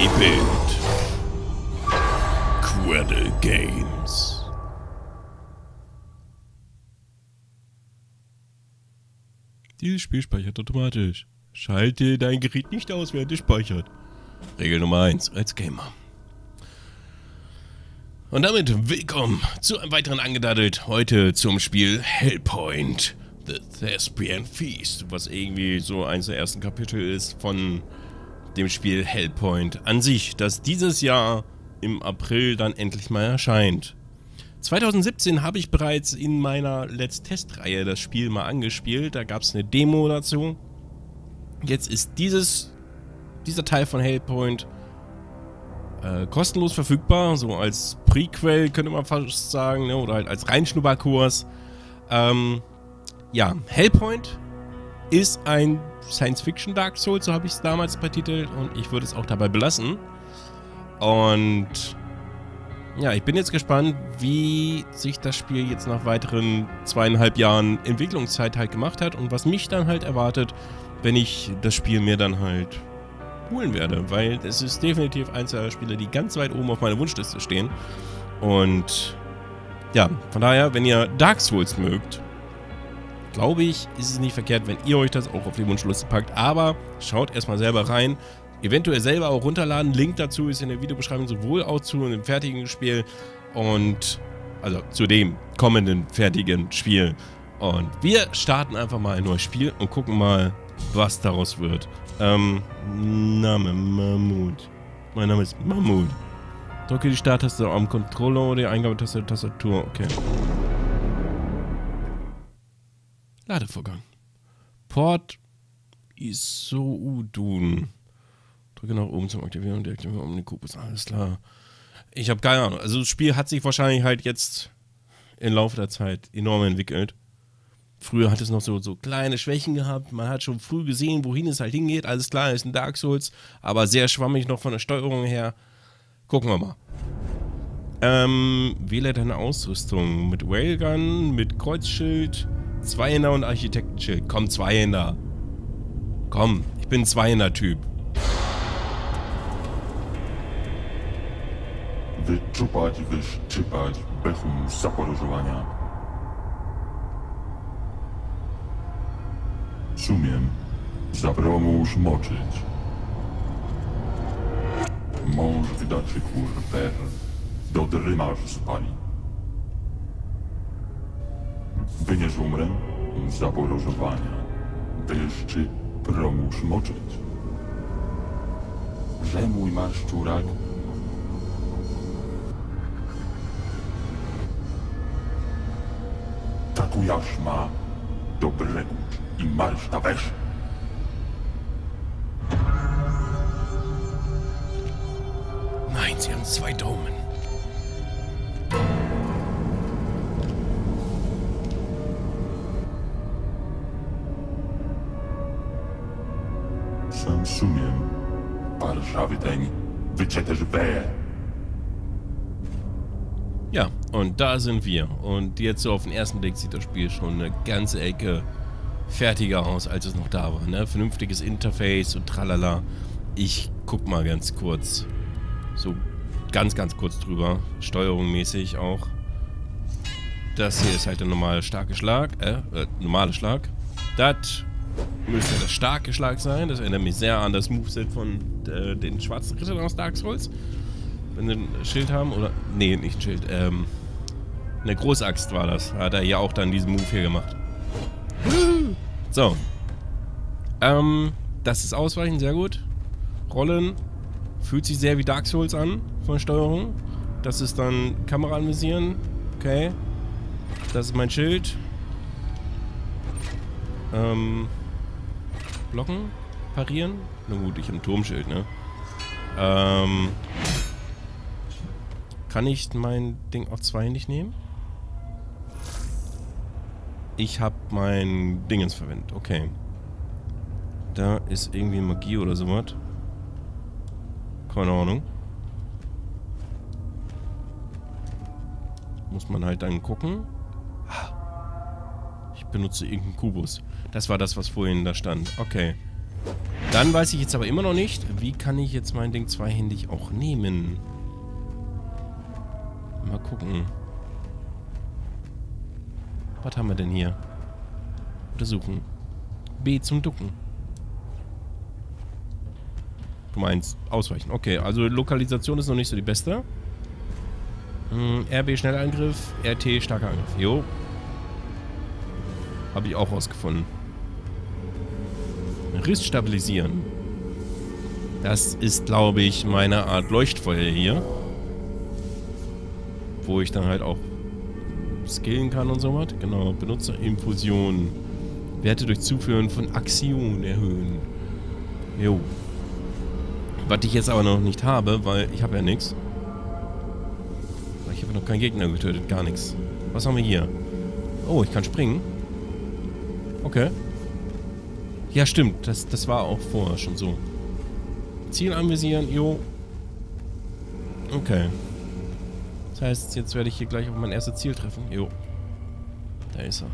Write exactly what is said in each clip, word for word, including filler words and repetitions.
Rebuild. Quaddle Games. Dieses Spiel speichert automatisch. Schalte dein Gerät nicht aus, während es speichert. Regel Nummer eins als Gamer. Und damit willkommen zu einem weiteren Angedaddelt. Heute zum Spiel Hellpoint. The Thespian Feast. Was irgendwie so eins der ersten Kapitel ist von dem Spiel Hellpoint an sich, das dieses Jahr im April dann endlich mal erscheint. zweitausendsiebzehn habe ich bereits in meiner Let's Test-Reihe das Spiel mal angespielt. Da gab es eine Demo dazu. Jetzt ist dieses, dieser Teil von Hellpoint äh, kostenlos verfügbar, so als Prequel könnte man fast sagen, ne? Oder halt als Reinschnupperkurs. Ähm, ja, Hellpoint ist ein Science-Fiction Dark Souls, so habe ich es damals betitelt und ich würde es auch dabei belassen. Und ja, ich bin jetzt gespannt, wie sich das Spiel jetzt nach weiteren zweieinhalb Jahren Entwicklungszeit halt gemacht hat und was mich dann halt erwartet, wenn ich das Spiel mir dann halt holen werde, weil es ist definitiv eins der Spiele, die ganz weit oben auf meiner Wunschliste stehen. Und ja, von daher, wenn ihr Dark Souls mögt, glaube ich, ist es nicht verkehrt, wenn ihr euch das auch auf die Wunschliste packt, aber schaut erstmal selber rein, eventuell selber auch runterladen, Link dazu ist in der Videobeschreibung sowohl auch zu einem fertigen Spiel und, also zu dem kommenden fertigen Spiel. Und wir starten einfach mal ein neues Spiel und gucken mal, was daraus wird. Ähm, Name Mammut. Mein Name ist Mammut. Drücke die Starttaste am Controller oder die Eingabetaste der Tastatur, okay. Ladevorgang. Port Isoudun. Drücke nach oben zum Aktivieren und deaktivieren Omnikubus. Alles klar. Ich habe keine Ahnung. Also das Spiel hat sich wahrscheinlich halt jetzt im Laufe der Zeit enorm entwickelt. Früher hat es noch so, so kleine Schwächen gehabt. Man hat schon früh gesehen, wohin es halt hingeht. Alles klar, ist ein Dark Souls, aber sehr schwammig noch von der Steuerung her. Gucken wir mal. Ähm, wähle deine Ausrüstung. Mit Railgun, mit Kreuzschild, Zweihänder und Architektenschild. Komm, Zweihänder. Komm, ich bin ein Zweihänder-Typ. Sumiem zabrało mu już moczyć. Mąż wydaczy kurper, do drymarz spali. Wynież umrę z zaporożowania, deszczy promusz moczyć. Że mój masz czurak. Taku jaż ma do brzegu. I marsz na wesz. Nein, sie haben zwei Daumen. Sam sumiem, parszawy ten wycie też weje. Ja, und da sind wir. Und jetzt so auf den ersten Blick sieht das Spiel schon eine ganze Ecke fertiger aus, als es noch da war, ne? Vernünftiges Interface und tralala. Ich guck mal ganz kurz. So ganz, ganz kurz drüber. Steuerungsmäßig auch. Das hier ist halt der normale starke Schlag. Äh, äh normale Schlag. Das müsste der starke Schlag sein. Das erinnert mich sehr an das Moveset von äh, den schwarzen Rittern aus Dark Souls. Wenn sie ein Schild haben, oder? Nee, nicht ein Schild. Ähm, eine Großaxt war das. Hat er ja auch dann diesen Move hier gemacht. So, ähm, das ist ausweichen, sehr gut. Rollen fühlt sich sehr wie Dark Souls an von Steuerung. Das ist dann Kamera anvisieren, okay. Das ist mein Schild. Ähm, blocken, parieren. Na gut, ich habe ein Turmschild, ne? Ähm, kann ich mein Ding auch zweihändig nehmen? Ich habe mein Dingens verwendet. Okay. Da ist irgendwie Magie oder sowas. Keine Ahnung. Muss man halt dann gucken. Ich benutze irgendeinen Kubus. Das war das, was vorhin da stand. Okay. Dann weiß ich jetzt aber immer noch nicht, wie kann ich jetzt mein Ding zweihändig auch nehmen. Mal gucken. Was haben wir denn hier? Untersuchen. B zum Ducken. Du meinst, ausweichen. Okay, also Lokalisation ist noch nicht so die beste. Hm, R B Schnellangriff, R T starker Angriff. Jo. Habe ich auch rausgefunden. Riss stabilisieren. Das ist, glaube ich, meine Art Leuchtfeuer hier. Wo ich dann halt auch skillen kann und so was. Genau, Benutzerinfusion. Werte durch Zuführen von Aktion erhöhen. Jo. Was ich jetzt aber noch nicht habe, weil ich habe ja nichts. Ich habe noch keinen Gegner getötet, gar nichts. Was haben wir hier? Oh, ich kann springen. Okay. Ja, stimmt. Das, das war auch vorher schon so. Ziel anvisieren, jo. Okay. Das heißt, jetzt werde ich hier gleich auf mein erstes Ziel treffen. Jo. Da ist er.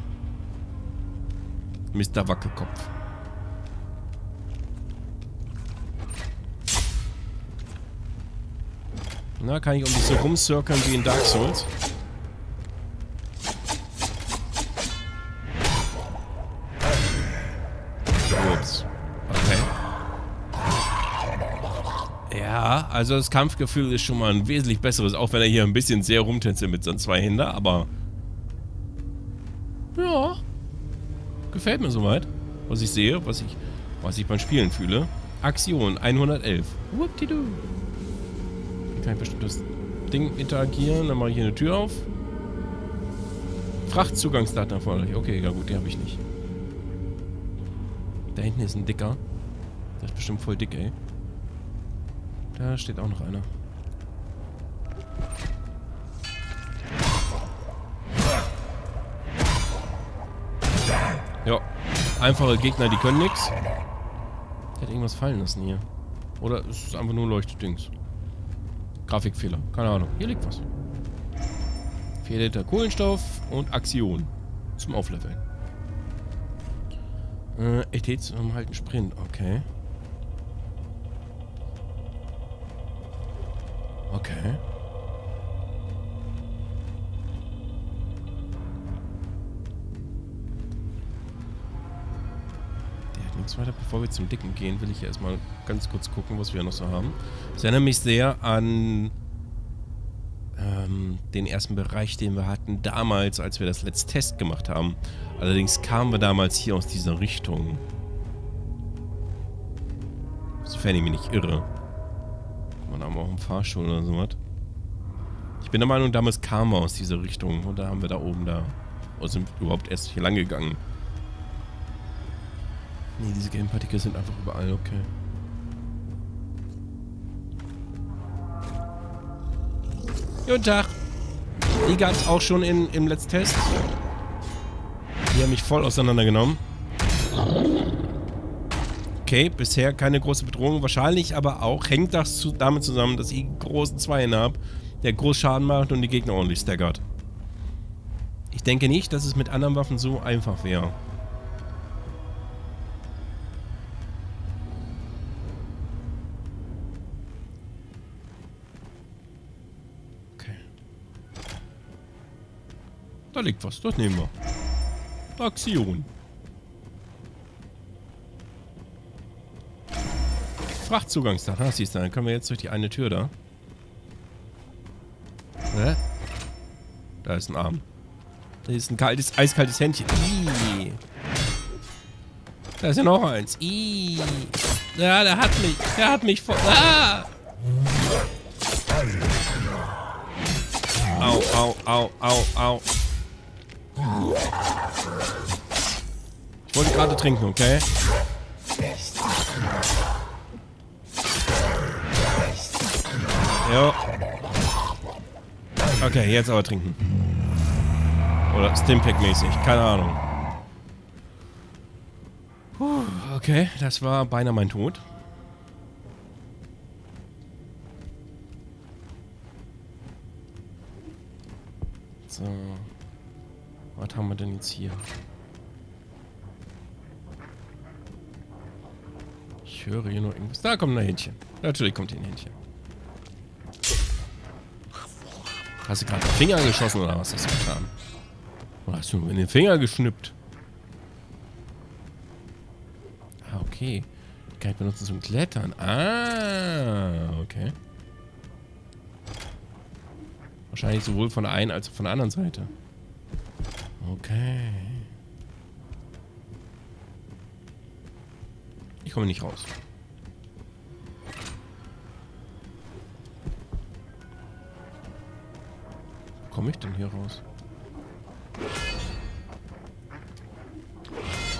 Mister Wackelkopf. Na, kann ich um dich so rumcirkeln wie in Dark Souls? Ups. Okay. Ja, also das Kampfgefühl ist schon mal ein wesentlich besseres, auch wenn er hier ein bisschen sehr rumtänzelt mit seinen zwei Händen, aber... Ja. Gefällt mir soweit. Was ich sehe, was ich, was ich beim Spielen fühle. Aktion hundertelf. Whoop-di-doo. Kann ich bestimmt das Ding interagieren. Dann mache ich hier eine Tür auf. Frachtzugangsdaten erforderlich. Okay, ja gut, die habe ich nicht. Da hinten ist ein Dicker. Der ist bestimmt voll dick, ey. Da steht auch noch einer. Ja, einfache Gegner, die können nichts. Der hat irgendwas fallen lassen hier. Oder ist es einfach nur Leuchtdings? Grafikfehler. Keine Ahnung. Hier liegt was. vier Liter Kohlenstoff und Aktion. Zum Aufleveln. Äh, E T zum Halten Sprint. Okay. Okay. Weiter. Bevor wir zum Dicken gehen, will ich ja erstmal ganz kurz gucken, was wir noch so haben. Das erinnert mich sehr an ähm, den ersten Bereich, den wir hatten damals, als wir das letzte Test gemacht haben. Allerdings kamen wir damals hier aus dieser Richtung. Sofern ich mich nicht irre. Man haben wir auch einen Fahrstuhl oder sowas. Ich bin der Meinung, damals kamen wir aus dieser Richtung. Und da haben wir da oben da... Oder sind wir überhaupt erst hier lang gegangen? Nee, diese Gamepartikel sind einfach überall, okay. Guten Tag! Die gab es auch schon in, im letzten Test. Die haben mich voll auseinandergenommen. Okay, bisher keine große Bedrohung. Wahrscheinlich aber auch hängt das zu, damit zusammen, dass ich einen großen Zweihänder habe, der groß Schaden macht und die Gegner ordentlich staggert. Ich denke nicht, dass es mit anderen Waffen so einfach wäre. Da liegt was, das nehmen wir. Aktion. Frachtzugangsdaten, ah, siehst du, dann können wir jetzt durch die eine Tür da. Hä? Da ist ein Arm. Da ist ein kaltes, eiskaltes Händchen. Ii. Da ist ja noch eins. Ii. Ja, der hat mich, der hat mich voll... Ah! Au, au, au, au, au. Ich wollte gerade trinken, okay? Jo. Okay, jetzt aber trinken. Oder Stimpack-mäßig, keine Ahnung. Puh, okay, das war beinahe mein Tod. So. Was haben wir denn jetzt hier? Ich Ich höre hier nur irgendwas. Da kommt ein Hähnchen. Natürlich kommt hier ein Hähnchen. Hast du gerade den Finger geschossen oder was hast du getan? Oder hast du mir den Finger geschnippt? Ah, okay. Kann ich benutzen zum Klettern. Ah, okay. Wahrscheinlich sowohl von der einen als auch von der anderen Seite. Okay. Ich komme nicht raus. Wo komme ich denn hier raus?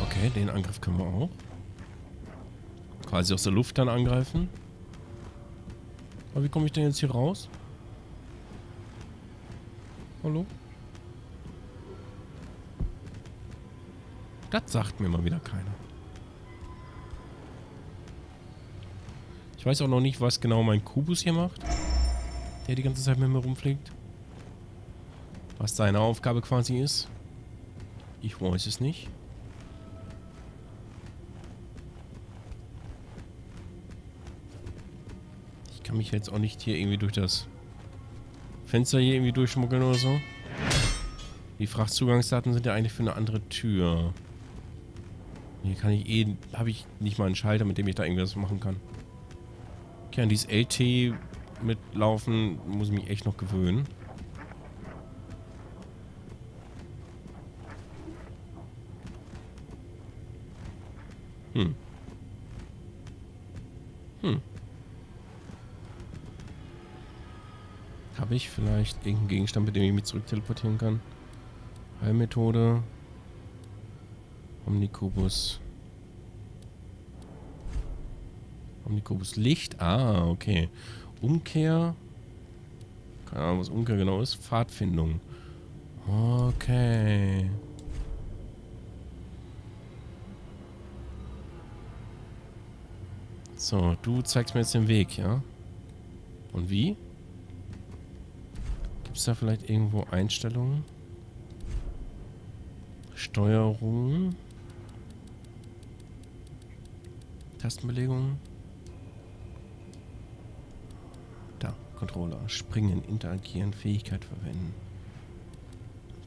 Okay, den Angriff können wir auch. Quasi aus der Luft dann angreifen. Aber wie komme ich denn jetzt hier raus? Hallo? Das sagt mir mal wieder keiner. Ich weiß auch noch nicht, was genau mein Kubus hier macht. Der die ganze Zeit mit mir rumfliegt. Was seine Aufgabe quasi ist. Ich weiß es nicht. Ich kann mich jetzt auch nicht hier irgendwie durch das Fenster hier irgendwie durchschmuggeln oder so. Die Frachtzugangsdaten sind ja eigentlich für eine andere Tür. Hier kann ich eh... habe ich nicht mal einen Schalter, mit dem ich da irgendwas machen kann. Okay, an dieses L T mitlaufen muss ich mich echt noch gewöhnen. Hm. Hm. Habe ich vielleicht irgendeinen Gegenstand, mit dem ich mich zurück teleportieren kann? Heilmethode. Omnikubus. Omnikubus Licht. Ah, okay. Umkehr. Keine Ahnung, was Umkehr genau ist. Pfadfindung. Okay. So, du zeigst mir jetzt den Weg, ja? Und wie? Gibt es da vielleicht irgendwo Einstellungen? Steuerung. Tastenbelegung. Da, Controller. Springen, interagieren, Fähigkeit verwenden.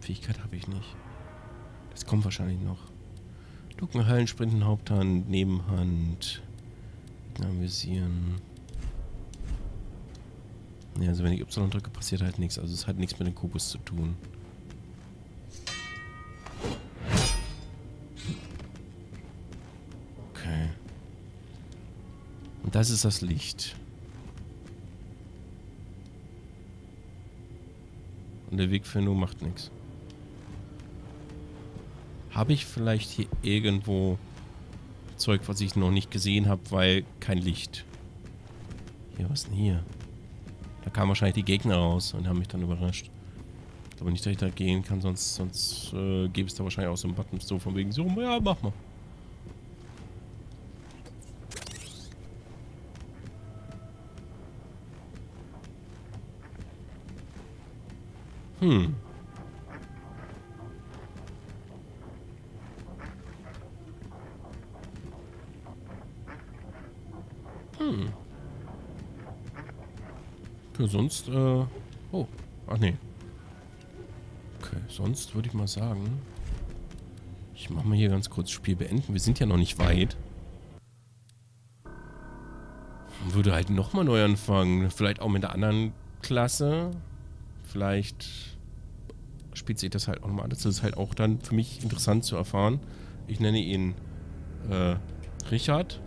Fähigkeit habe ich nicht. Das kommt wahrscheinlich noch. Ducken, Hallen, Sprinten, Haupthand, Nebenhand. Analysieren. Ja, also wenn ich Y drücke, passiert halt nichts. Also es hat nichts mit dem Kubus zu tun. Das ist das Licht. Und der Weg für nur macht nichts. Habe ich vielleicht hier irgendwo Zeug, was ich noch nicht gesehen habe, weil kein Licht. Hier, was denn hier? Da kamen wahrscheinlich die Gegner raus und haben mich dann überrascht. Aber nicht, dass ich da gehen kann, sonst, sonst äh, gäbe es da wahrscheinlich auch so einen Button so von wegen so, ja, mach mal. Hm. Hm. Für sonst, äh... Oh. Ach nee. Okay, sonst würde ich mal sagen... Ich mach mal hier ganz kurz Spiel beenden. Wir sind ja noch nicht weit. Ich würde halt nochmal neu anfangen. Vielleicht auch mit der anderen Klasse. Vielleicht spielt sich das halt auch nochmal an. Das ist halt auch dann für mich interessant zu erfahren. Ich nenne ihn äh, Richard.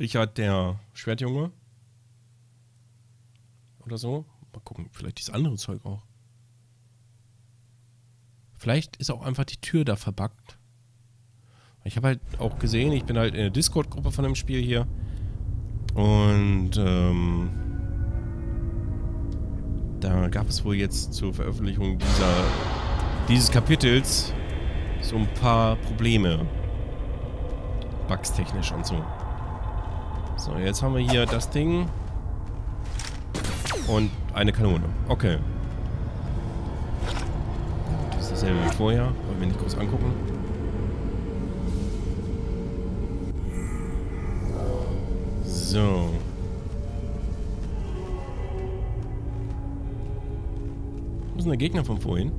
Richard, der Schwertjunge. Oder so. Mal gucken, vielleicht dieses andere Zeug auch. Vielleicht ist auch einfach die Tür da verbuggt. Ich habe halt auch gesehen, ich bin halt in der Discord-Gruppe von dem Spiel hier. Und ähm, da gab es wohl jetzt zur Veröffentlichung dieser, dieses Kapitels so ein paar Probleme. Bugs-technisch und so. So, jetzt haben wir hier das Ding. Und eine Kanone. Okay. Das dasselbe wie vorher, wollen wir nicht groß angucken. So. Wo ist denn der Gegner von vorhin?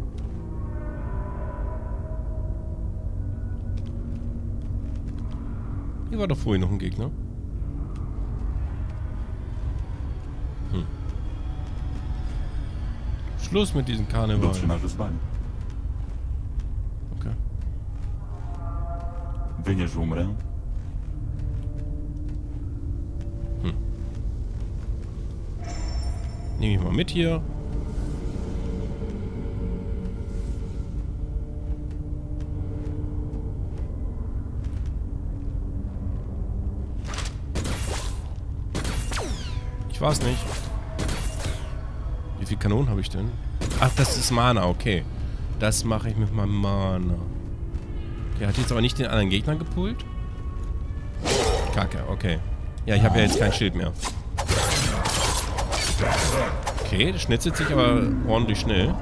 Hier war doch vorhin noch ein Gegner. Hm. Schluss mit diesem Karneval. Okay. Hm. Nehme ich mal mit hier. Ich weiß nicht. Wie viele Kanonen habe ich denn? Ach, das ist Mana, okay. Das mache ich mit meinem Mana. Der hat jetzt aber nicht den anderen Gegner gepult. Kacke, okay. Ja, ich habe ja jetzt kein Schild mehr. Okay, das schnitzelt sich aber ordentlich schnell.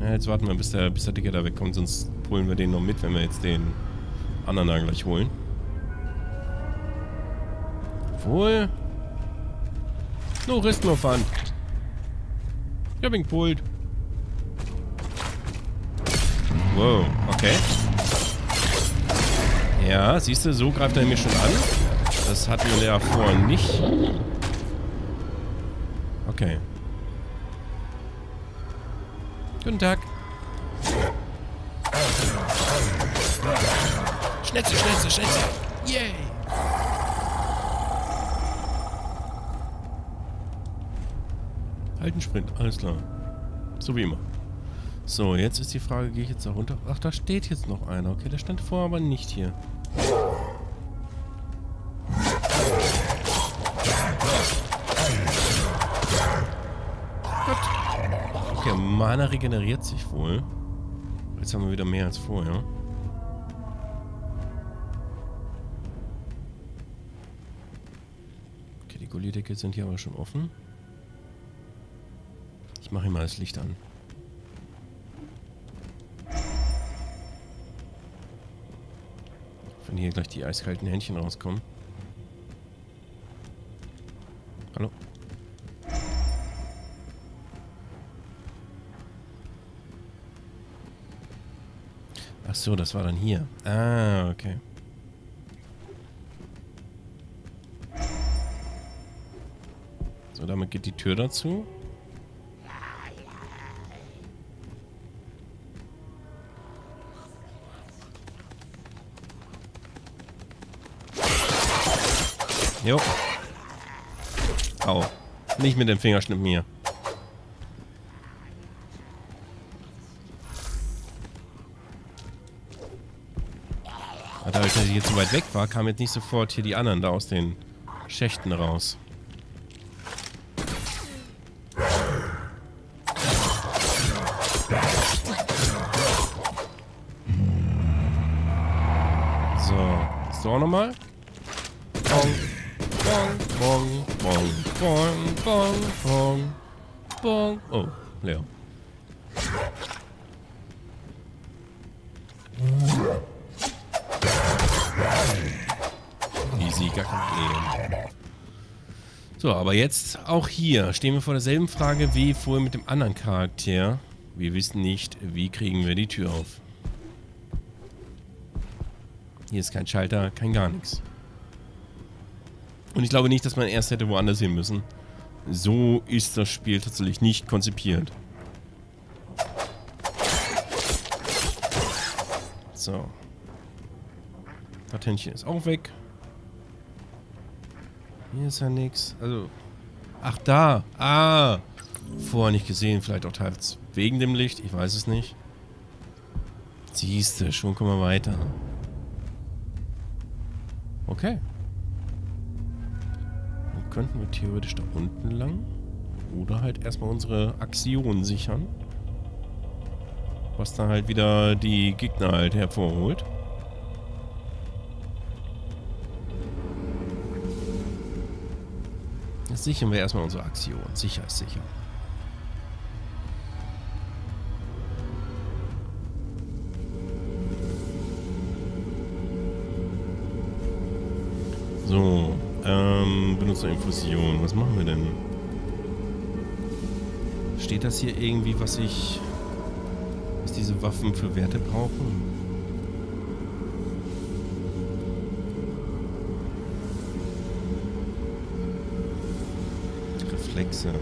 Ja, jetzt warten wir, bis der, bis der Dicke da wegkommt. Sonst holen wir den noch mit, wenn wir jetzt den anderen da gleich holen. Wohl. No risk, no fun. Ich hab ihn gepult. Wow, okay. Ja, siehst du, so greift er mir schon an. Das hatten wir ja vorher nicht. Okay. Guten Tag. Schnetze, Schnetze, Schnetze. Yay. Alten Sprint, alles klar. So wie immer. So, jetzt ist die Frage, gehe ich jetzt da runter? Ach, da steht jetzt noch einer. Okay, der stand vorher aber nicht hier. Gut. Okay, Mana regeneriert sich wohl. Jetzt haben wir wieder mehr als vorher. Okay, die Gullideckel sind hier aber schon offen. Ich mache mal das Licht an. Wenn hier gleich die eiskalten Händchen rauskommen. Hallo? Ach so, das war dann hier. Ah, okay. So, damit geht die Tür dazu. Jo. Au. Nicht mit dem Fingerschnippen hier. Dadurch, dass ich jetzt so weit weg war, kamen jetzt nicht sofort hier die anderen da aus den Schächten raus. So. Ist doch nochmal. Bong, bong, bong, bong, bong, bong. Oh, leer. Easy, gar kein Problem. So, aber jetzt auch hier stehen wir vor derselben Frage wie vorher mit dem anderen Charakter. Wir wissen nicht, wie kriegen wir die Tür auf. Hier ist kein Schalter, kein gar nichts. Und ich glaube nicht, dass man erst hätte woanders hin müssen. So ist das Spiel tatsächlich nicht konzipiert. So. Patentchen ist auch weg. Hier ist ja nichts. Also. Ach, da. Ah. Vorher nicht gesehen. Vielleicht auch teils wegen dem Licht. Ich weiß es nicht. Siehste, schon kommen wir weiter. Okay. Könnten wir theoretisch da unten lang oder halt erstmal unsere Aktion sichern, was dann halt wieder die Gegner halt hervorholt. Jetzt sichern wir erstmal unsere Aktion. Sicher ist sicher. So, ähm, Benutzerinfusion. Was machen wir denn? Steht das hier irgendwie, was ich... was diese Waffen für Werte brauchen? Reflexe.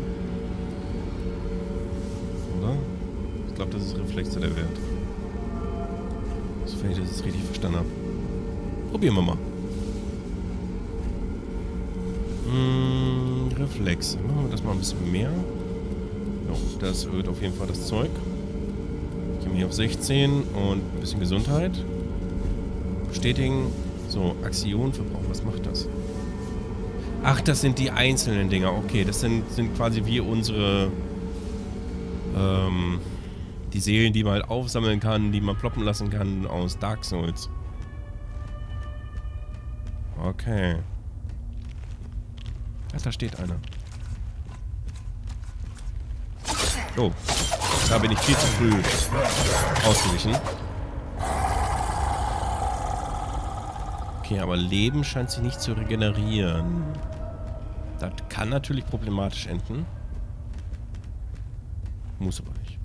Oder? Ich glaube, das ist Reflexe der Wert. Sofern ich das richtig verstanden habe. Probieren wir mal. Hm, Reflexe. Machen wir das mal ein bisschen mehr. Jo, das erhöht auf jeden Fall das Zeug. Ich gehe hier auf sechzehn und ein bisschen Gesundheit. Bestätigen. So, Aktion verbrauchen. Was macht das? Ach, das sind die einzelnen Dinger. Okay, das sind, sind quasi wie unsere... Ähm, die Seelen, die man halt aufsammeln kann, die man ploppen lassen kann aus Dark Souls. Okay. Ach, da steht einer. Oh. Da bin ich viel zu früh ausgewichen. Okay, aber Leben scheint sich nicht zu regenerieren. Das kann natürlich problematisch enden. Muss aber nicht.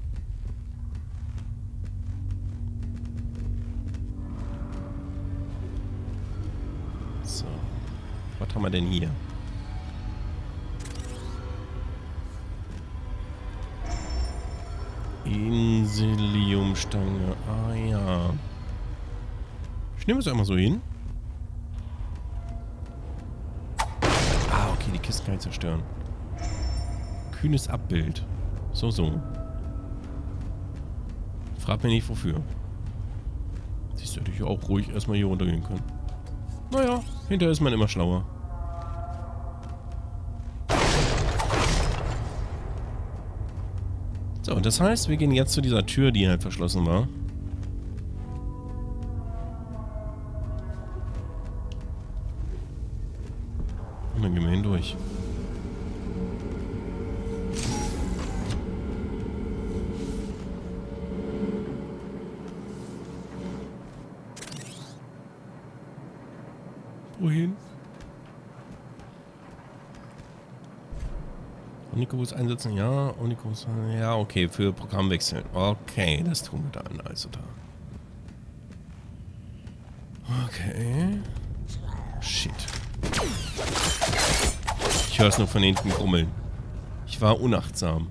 So. Was haben wir denn hier? Insiliumstange. Ah ja. Ich nehme es einmal so hin. Ah, okay, die Kisten kann ich zerstören. Kühnes Abbild. So, so. Frag mich nicht, wofür. Siehst du, hätte ich auch ruhig erstmal hier runtergehen können. Naja, hinterher ist man immer schlauer. So, das heißt, wir gehen jetzt zu dieser Tür, die halt verschlossen war. Und dann gehen wir hindurch. Wohin? Omnikubus einsetzen, ja. Omnikubus, ja, okay, für Programm wechseln. Okay, das tun wir dann, also da. Okay. Shit. Ich höre es nur von hinten rummeln. Ich war unachtsam.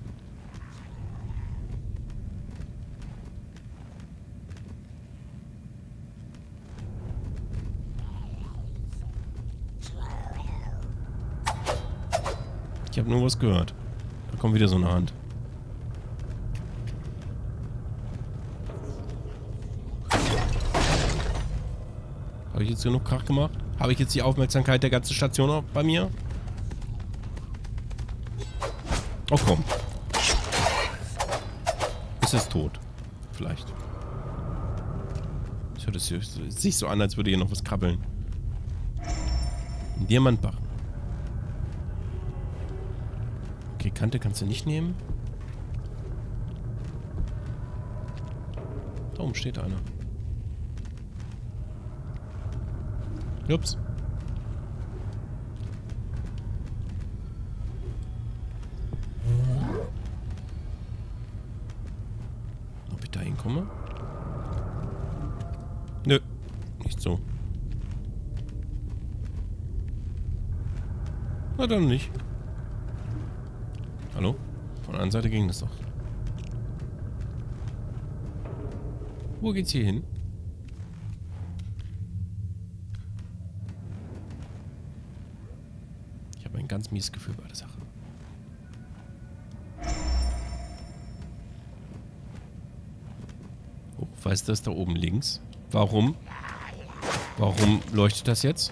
Ich habe nur was gehört. Da kommt wieder so eine Hand. Habe ich jetzt genug Krach gemacht? Habe ich jetzt die Aufmerksamkeit der ganzen Station auch bei mir? Oh komm. Ist es tot? Vielleicht. Es hört sich so an, als würde hier noch was krabbeln. Ein Diamantbach. Okay, Kante kannst du nicht nehmen. Da oben steht einer. Ups. Ob ich da hinkomme? Nö, nicht so. Na dann nicht. Hallo? Von der anderen Seite ging das doch. Wo geht's hier hin? Ich habe ein ganz mieses Gefühl bei der Sache. Oh, was ist das da oben links? Warum? Warum leuchtet das jetzt?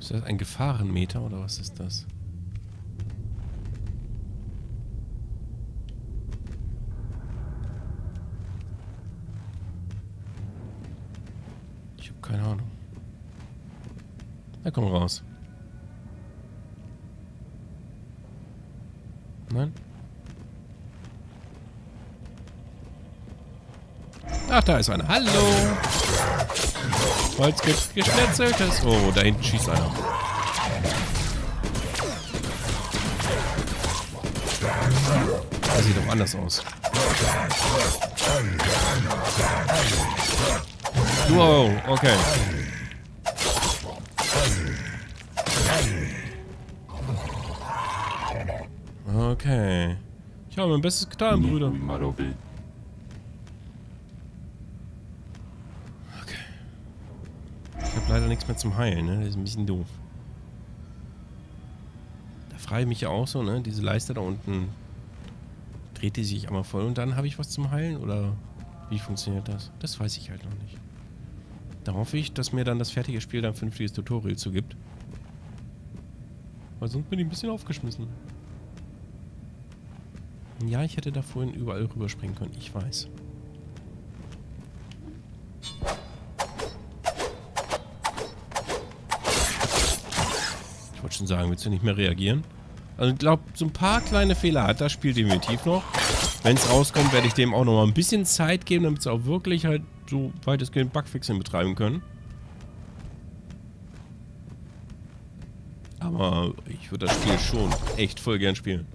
Ist das ein Gefahrenmeter oder was ist das? Ich habe keine Ahnung. Na komm raus. Nein? Ach, da ist einer. Hallo. Holz gibt geschnetzeltes. Oh, da hinten schießt einer. Das sieht doch anders aus. Wow, okay. Okay. Ich habe mein Bestes getan, Brüder. Okay. Ich habe leider nichts mehr zum Heilen, ne? Das ist ein bisschen doof. Da frage ich mich ja auch so, ne? Diese Leiste da unten. Dreht die sich einmal voll und dann habe ich was zum Heilen? Oder wie funktioniert das? Das weiß ich halt noch nicht. Da hoffe ich, dass mir dann das fertige Spiel dann ein vernünftiges Tutorial zugibt. Weil sonst bin ich ein bisschen aufgeschmissen. Ja, ich hätte da vorhin überall rüberspringen können. Ich weiß. Ich wollte schon sagen, willst du nicht mehr reagieren? Also ich glaube, so ein paar kleine Fehler hat das Spiel definitiv noch. Wenn es rauskommt, werde ich dem auch noch mal ein bisschen Zeit geben, damit sie auch wirklich halt so weitestgehend Bugfixing betreiben können. Aber ich würde das Spiel schon echt voll gern spielen.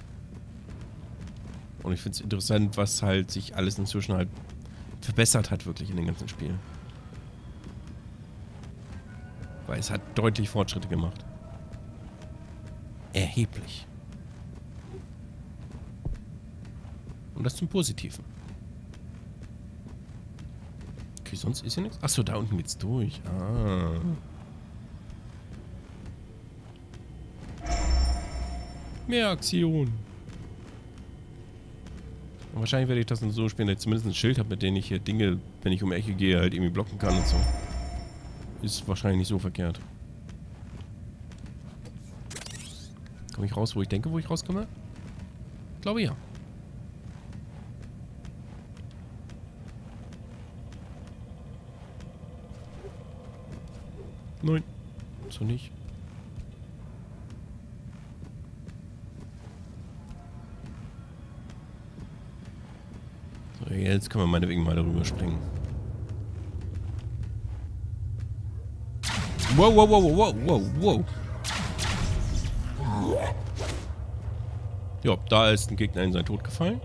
Und ich finde es interessant, was halt sich alles inzwischen halt verbessert hat, wirklich in den ganzen Spielen. Weil es hat deutlich Fortschritte gemacht. Erheblich. Und das zum Positiven. Okay, sonst ist hier nichts. Achso, da unten geht's durch. Ah. Mehr Aktion. Und wahrscheinlich werde ich das dann so spielen, dass ich zumindest ein Schild habe, mit dem ich hier Dinge, wenn ich um Ecke gehe, halt irgendwie blocken kann und so. Ist wahrscheinlich nicht so verkehrt. Komme ich raus, wo ich denke, wo ich rauskomme? Ich glaube ja. Nein, so nicht. Jetzt können wir meinetwegen mal darüber springen. Wow, wow, wow, wow, wow, wow. Ja, da ist ein Gegner in seinen Tod gefallen.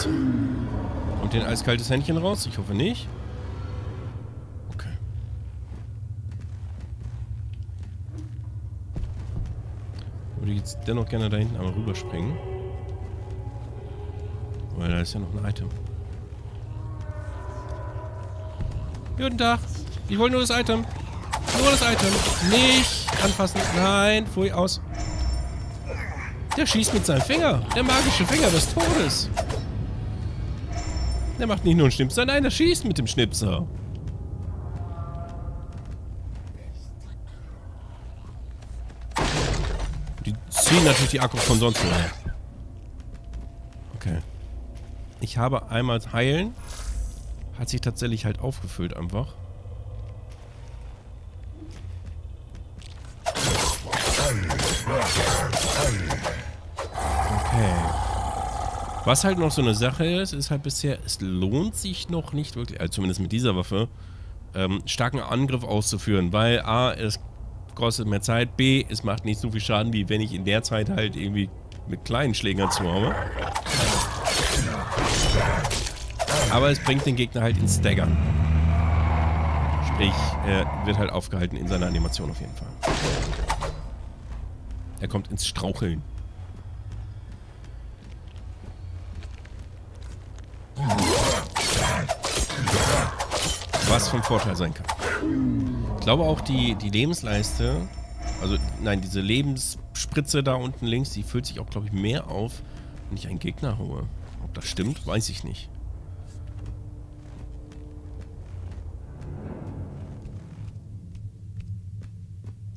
So. Kommt den eiskaltes Händchen raus? Ich hoffe nicht. Dennoch gerne da hinten einmal rüberspringen. Weil da ist ja noch ein Item. Guten Tag. Ich wollte nur das Item. Nur das Item. Nicht anfassen. Nein. Pfui, aus. Der schießt mit seinem Finger. Der magische Finger des Todes. Der macht nicht nur einen Schnipser. Nein, der schießt mit dem Schnipser. Natürlich die Akkus von sonst woher. Okay. Ich habe einmal heilen. Hat sich tatsächlich halt aufgefüllt einfach. Okay. Was halt noch so eine Sache ist, ist halt bisher, es lohnt sich noch nicht wirklich, also zumindest mit dieser Waffe, ähm, starken Angriff auszuführen, weil A, es kostet mehr Zeit. B, es macht nicht so viel Schaden, wie wenn ich in der Zeit halt irgendwie mit kleinen Schlägen dazu habe. Aber es bringt den Gegner halt ins Staggern. Sprich, er wird halt aufgehalten in seiner Animation auf jeden Fall. Er kommt ins Straucheln. Was von Vorteil sein kann. Ich glaube auch die, die Lebensleiste, also nein, diese Lebensspritze da unten links, die füllt sich auch, glaube ich, mehr auf, wenn ich einen Gegner haue. Ob das stimmt, weiß ich nicht.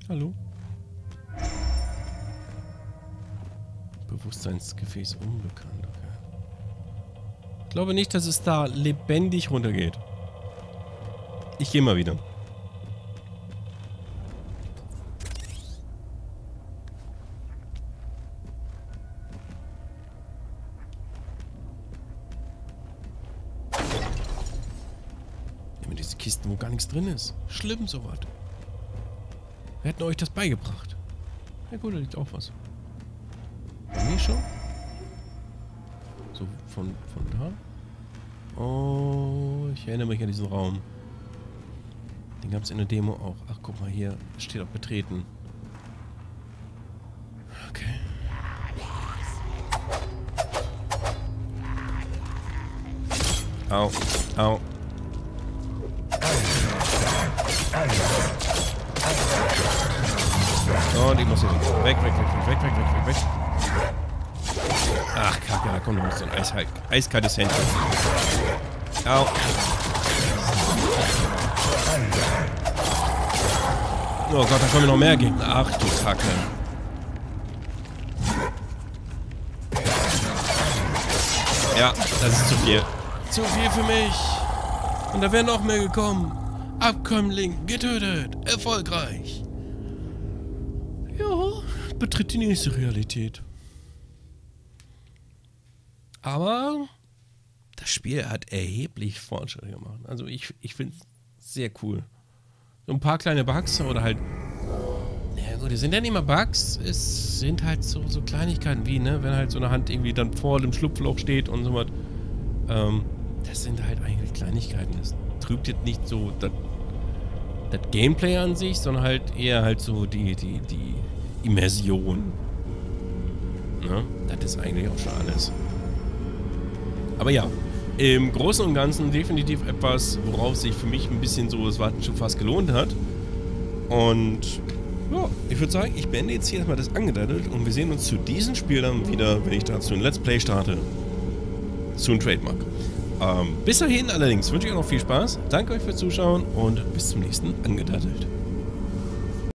Hallo? Bewusstseinsgefäß unbekannt, okay. Ich glaube nicht, dass es da lebendig runtergeht. Ich gehe mal wieder. scheiß Kisten, wo gar nichts drin ist. Schlimm, so was. Wir hätten euch das beigebracht. Na gut, da liegt auch was. Bei mir schon? So, von, von da? Oh, ich erinnere mich an diesen Raum. Den gab es in der Demo auch. Ach, guck mal, hier steht auch betreten. Okay. Au, au. Und ich muss hier weg, weg, weg, weg, weg, weg, weg, weg. Ach, Kacke, da kommt noch so ein eishalt, eiskaltes Händchen. Au. Oh Gott, da kommen noch mehr Gegner. Ach du Kacke. Ja, das ist zu viel. Zu viel für mich. Und da wären noch mehr gekommen. Abkömmling getötet. Erfolgreich. Ja, betritt die nächste Realität. Aber das Spiel hat erheblich Fortschritte gemacht. Also ich, ich finde es sehr cool. So ein paar kleine Bugs oder halt... Na gut, die sind ja nicht mal Bugs. Es sind halt so, so Kleinigkeiten wie, ne? Wenn halt so eine Hand irgendwie dann vor dem Schlupfloch steht und so was. Ähm, das sind halt eigentlich Kleinigkeiten. Das trübt jetzt nicht so das, das Gameplay an sich, sondern halt eher halt so die, die, die Immersion. Ne? Das ist eigentlich auch schon alles. Aber ja. Im Großen und Ganzen definitiv etwas, worauf sich für mich ein bisschen so das Warten schon fast gelohnt hat. Und ja, ich würde sagen, ich beende jetzt hier erstmal das Angedaddelt und wir sehen uns zu diesem Spiel dann wieder, wenn ich dazu ein Let's Play starte. Zu einem Trademark. Ähm, bis dahin allerdings wünsche ich euch noch viel Spaß. Danke euch fürs Zuschauen und bis zum nächsten Angedaddelt.